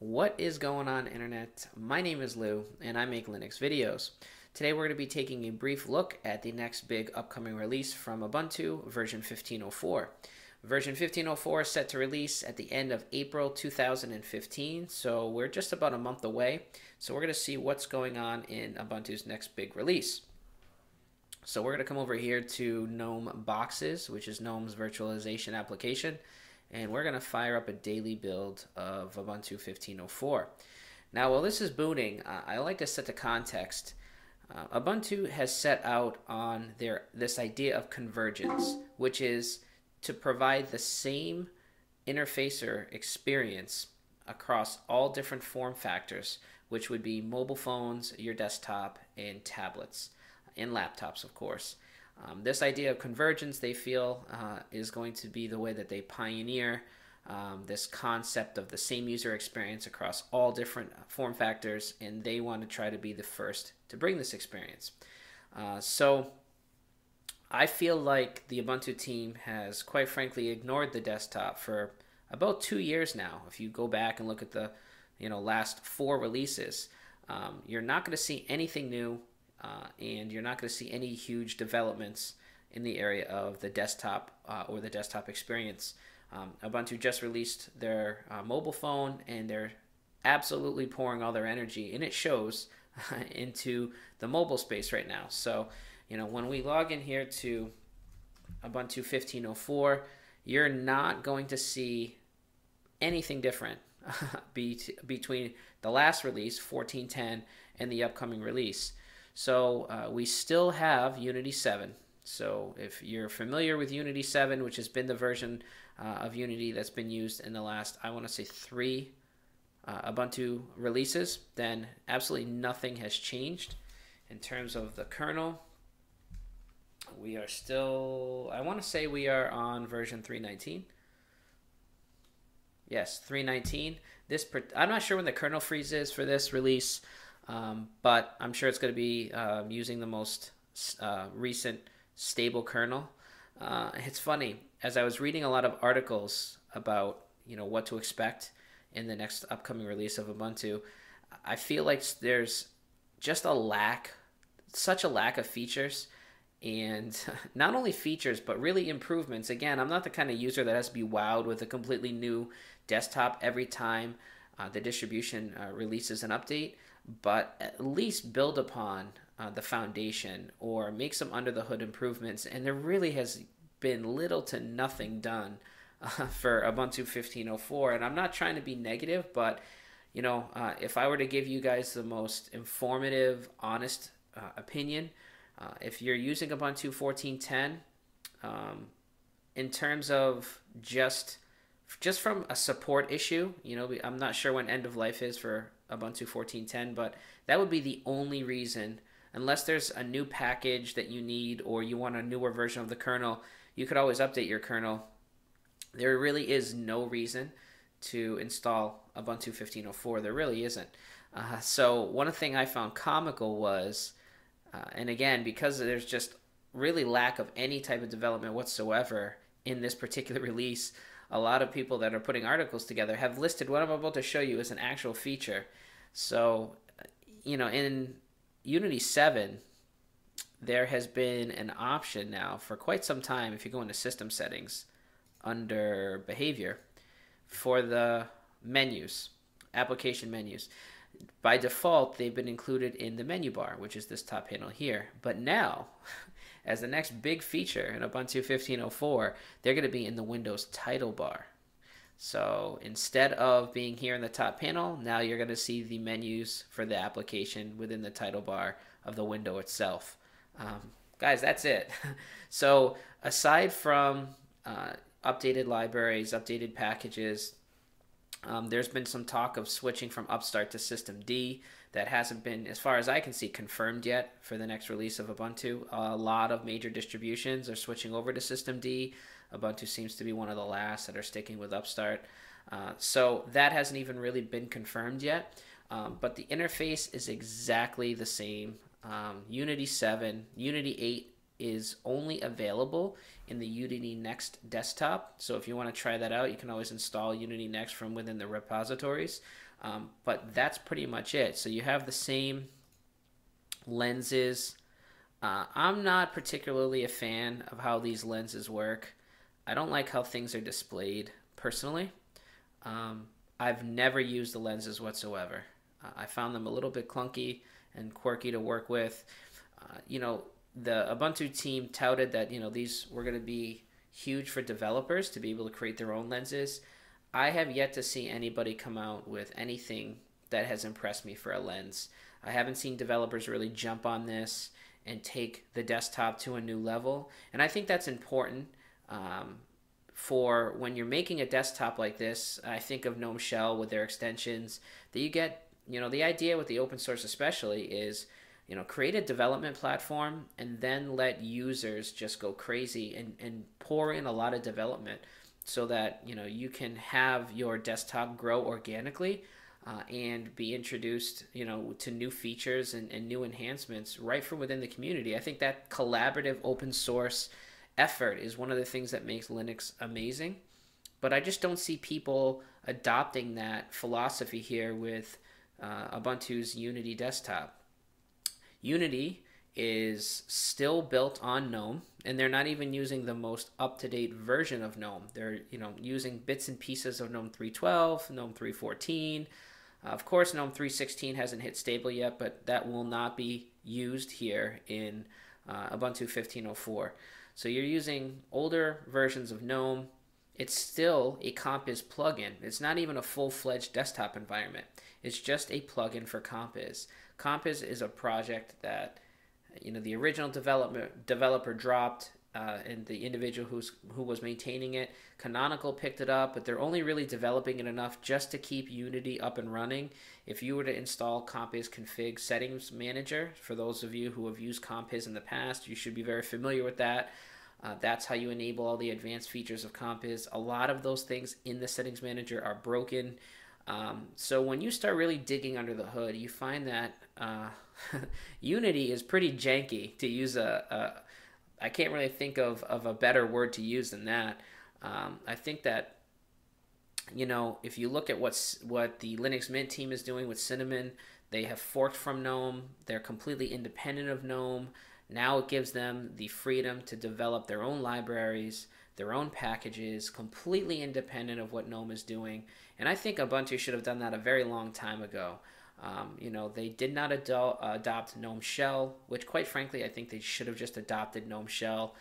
What is going on, Internet? My name is Lou, and I make Linux videos. Today we're going to be taking a brief look at the next big upcoming release from Ubuntu, version 15.04. Version 15.04 is set to release at the end of April 2015, so we're just about a month away. So we're going to see what's going on in Ubuntu's next big release. So we're going to come over here to GNOME Boxes, which is GNOME's virtualization application. And we're going to fire up a daily build of Ubuntu 15.04. Now, while this is booting, I like to set the context. Ubuntu has set out on this idea of convergence, which is to provide the same interfacer experience across all different form factors, which would be mobile phones, your desktop, and tablets, and laptops, of course. This idea of convergence, they feel, is going to be the way that they pioneer this concept of the same user experience across all different form factors, and they want to try to be the first to bring this experience. So I feel like the Ubuntu team has, quite frankly, ignored the desktop for about 2 years now. If you go back and look at the last 4 releases, you're not going to see anything new. And you're not going to see any huge developments in the area of the desktop or the desktop experience. Ubuntu just released their mobile phone, and they're absolutely pouring all their energy, and it shows, into the mobile space right now. So, when we log in here to Ubuntu 15.04, you're not going to see anything different between the last release, 14.10, and the upcoming release. So we still have Unity 7. So if you're familiar with Unity 7, which has been the version of Unity that's been used in the last, I want to say 3 Ubuntu releases, then absolutely nothing has changed in terms of the kernel. We are still, I want to say we are on version 3.19. Yes, 3.19. I'm not sure when the kernel freeze is for this release. But I'm sure it's going to be using the most recent stable kernel. It's funny, as I was reading a lot of articles about what to expect in the next upcoming release of Ubuntu, I feel like there's just such a lack of features, and not only features but really improvements. Again, I'm not the kind of user that has to be wowed with a completely new desktop every time the distribution releases an update. But at least build upon the foundation or make some under-the-hood improvements. And there really has been little to nothing done for Ubuntu 15.04. And I'm not trying to be negative, but if I were to give you guys the most informative, honest opinion, if you're using Ubuntu 14.10, in terms of just from a support issue, I'm not sure when end of life is for Ubuntu 14.10, but that would be the only reason. Unless there's a new package that you need or you want a newer version of the kernel, you could always update your kernel. There really is no reason to install Ubuntu 15.04. There really isn't. So one thing I found comical was, and again, because there's just really lack of any type of development whatsoever in this particular release, a lot of people that are putting articles together have listed what I'm about to show you as an actual feature. So, in Unity 7, there has been an option now for quite some time, if you go into System Settings under Behavior, for the menus, application menus. By default, they've been included in the menu bar, which is this top panel here. But now, as the next big feature in Ubuntu 15.04, they're going to be in the Windows title bar. So instead of being here in the top panel, now you're going to see the menus for the application within the title bar of the window itself. Guys, that's it. So aside from updated libraries, updated packages, there's been some talk of switching from Upstart to Systemd. That hasn't been, as far as I can see, confirmed yet for the next release of Ubuntu. A lot of major distributions are switching over to Systemd. Ubuntu seems to be one of the last that are sticking with Upstart. So that hasn't even really been confirmed yet. But the interface is exactly the same. Unity 7, Unity 8 is only available in the Unity Next desktop. So if you want to try that out, you can always install Unity Next from within the repositories. But that's pretty much it. So you have the same lenses. I'm not particularly a fan of how these lenses work. I don't like how things are displayed personally. I've never used the lenses whatsoever. I found them a little bit clunky and quirky to work with. You know, the Ubuntu team touted that, you know, these were going to be huge for developers to be able to create their own lenses. I have yet to see anybody come out with anything that has impressed me for a lens. I haven't seen developers really jump on this and take the desktop to a new level. And I think that's important for when you're making a desktop like this. I think of GNOME Shell with their extensions that you get, you know, the idea with the open source especially is, you know, create a development platform and then let users just go crazy and pour in a lot of development so that, you know, you can have your desktop grow organically and be introduced, you know, to new features and new enhancements right from within the community. I think that collaborative open source effort is one of the things that makes Linux amazing. But I just don't see people adopting that philosophy here with Ubuntu's Unity desktop. Unity is still built on GNOME, and they're not even using the most up-to-date version of GNOME. They're, you know, using bits and pieces of GNOME 3.12, GNOME 3.14. Of course, GNOME 3.16 hasn't hit stable yet, but that will not be used here in Ubuntu 15.04. So you're using older versions of GNOME. It's still a Compiz plugin. It's not even a full-fledged desktop environment. It's just a plugin for Compiz. Compiz is a project that, you know, the original developer dropped, and the individual who was maintaining it, Canonical, picked it up, but they're only really developing it enough just to keep Unity up and running. If you were to install Compiz Config Settings Manager, for those of you who have used Compiz in the past, you should be very familiar with that. That's how you enable all the advanced features of Compiz. A lot of those things in the Settings Manager are broken. So when you start really digging under the hood, you find that Unity is pretty janky, to use I can't really think of a better word to use than that. I think that, you know, if you look at what the Linux Mint team is doing with Cinnamon, they have forked from GNOME. They're completely independent of GNOME. Now it gives them the freedom to develop their own libraries, their own packages, completely independent of what GNOME is doing. And I think Ubuntu should have done that a very long time ago. You know, they did not adopt GNOME Shell, which quite frankly, I think they should have just adopted GNOME Shell.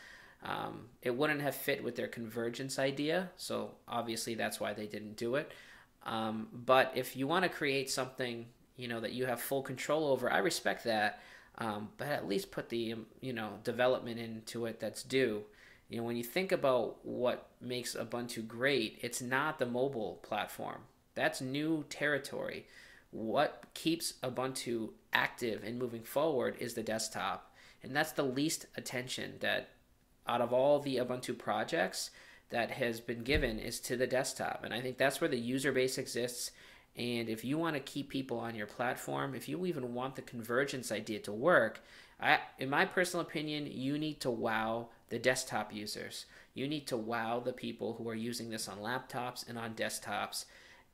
It wouldn't have fit with their convergence idea, so obviously that's why they didn't do it. But if you want to create something, you know, that you have full control over, I respect that. But at least put the, you know, development into it that's due. You know, when you think about what makes Ubuntu great, it's not the mobile platform. That's new territory. What keeps Ubuntu active and moving forward is the desktop. And that's the least attention that out of all the Ubuntu projects that has been given is to the desktop. And I think that's where the user base exists. And if you want to keep people on your platform, if you even want the convergence idea to work, in my personal opinion, you need to wow the desktop users. You need to wow the people who are using this on laptops and on desktops,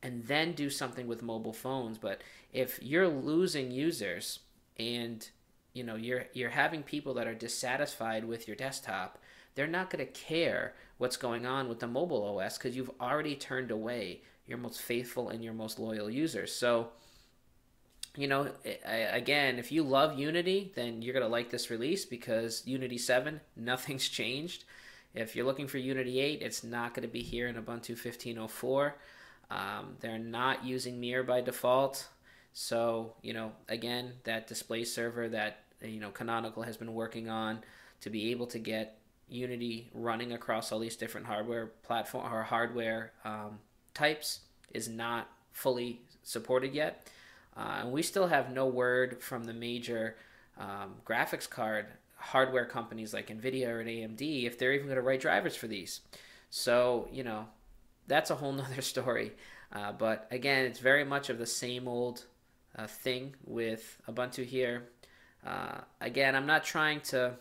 and then do something with mobile phones. But if you're losing users and, you know, you're having people that are dissatisfied with your desktop, they're not going to care what's going on with the mobile OS because you've already turned away your most faithful and your most loyal users. So, you know, again, if you love Unity, then you're going to like this release because Unity 7, nothing's changed. If you're looking for Unity 8, it's not going to be here in Ubuntu 15.04. They're not using Mir by default. So, you know, again, that display server that, you know, Canonical has been working on to be able to get Unity running across all these different hardware platform or hardware types is not fully supported yet. And we still have no word from the major graphics card hardware companies like NVIDIA or AMD if they're even going to write drivers for these. So, you know, that's a whole nother story. But again, it's very much of the same old thing with Ubuntu here. Again, I'm not trying to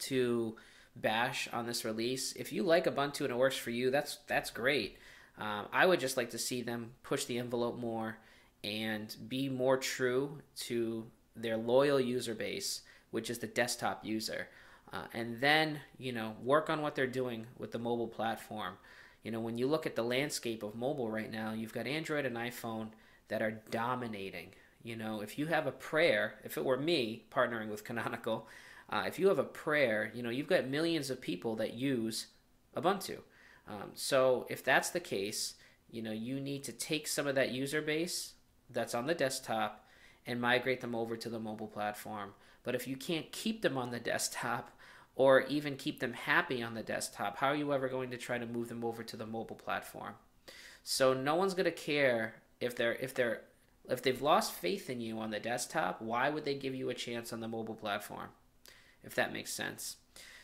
to Bash on this release. If you like Ubuntu and it works for you, that's great. I would just like to see them push the envelope more and be more true to their loyal user base, which is the desktop user. And then, you know, work on what they're doing with the mobile platform. You know, when you look at the landscape of mobile right now, you've got Android and iPhone that are dominating. You know, if you have a prayer, if it were me partnering with Canonical, if you have a prayer, you know, you've got millions of people that use Ubuntu. So if that's the case, you know, you need to take some of that user base that's on the desktop and migrate them over to the mobile platform. But if you can't keep them on the desktop or even keep them happy on the desktop, how are you ever going to try to move them over to the mobile platform? So no one's going to care if they've lost faith in you on the desktop. Why would they give you a chance on the mobile platform, if that makes sense?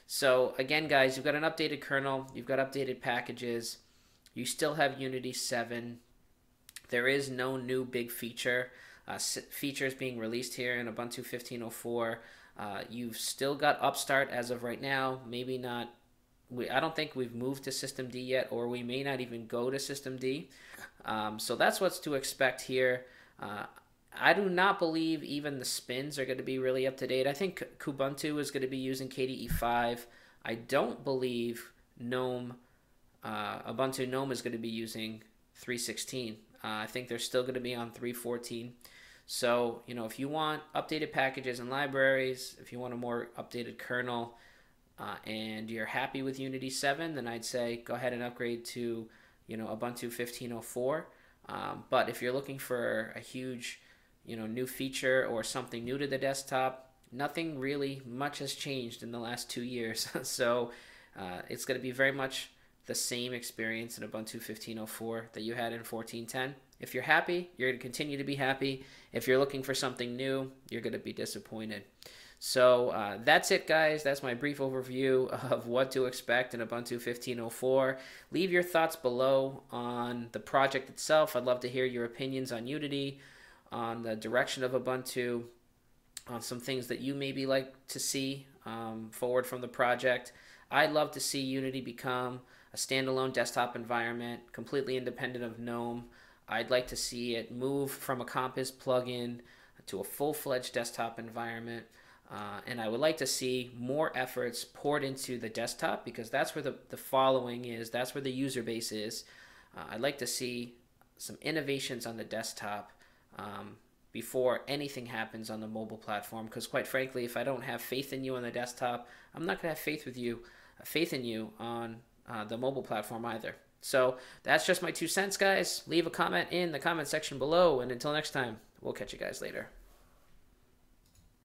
So again, guys, you've got an updated kernel, you've got updated packages, you still have Unity 7. There is no new big feature features being released here in Ubuntu 15.04. You've still got Upstart as of right now. Maybe not. I don't think we've moved to Systemd yet, or we may not even go to Systemd. So that's what's to expect here. I do not believe even the spins are going to be really up to date. I think Kubuntu is going to be using KDE 5. I don't believe Ubuntu GNOME is going to be using 3.16. I think they're still going to be on 3.14. So, you know, if you want updated packages and libraries, if you want a more updated kernel, and you're happy with Unity 7, then I'd say go ahead and upgrade to, you know, Ubuntu 15.04. But if you're looking for a huge, you know, new feature or something new to the desktop, nothing really much has changed in the last 2 years. So it's going to be very much the same experience in Ubuntu 15.04 that you had in 14.10. If you're happy, you're going to continue to be happy. If you're looking for something new, you're going to be disappointed. So that's it, guys. That's my brief overview of what to expect in Ubuntu 15.04. Leave your thoughts below on the project itself. I'd love to hear your opinions on Unity, on the direction of Ubuntu, on some things that you maybe like to see forward from the project. I'd love to see Unity become a standalone desktop environment, completely independent of GNOME. I'd like to see it move from a Compiz plugin to a full-fledged desktop environment. And I would like to see more efforts poured into the desktop, because that's where the following is, that's where the user base is. I'd like to see some innovations on the desktop before anything happens on the mobile platform, because quite frankly, if I don't have faith in you on the desktop, I'm not going to have faith in you on the mobile platform either. So that's just my 2 cents, guys. Leave a comment in the comment section below, and until next time, we'll catch you guys later.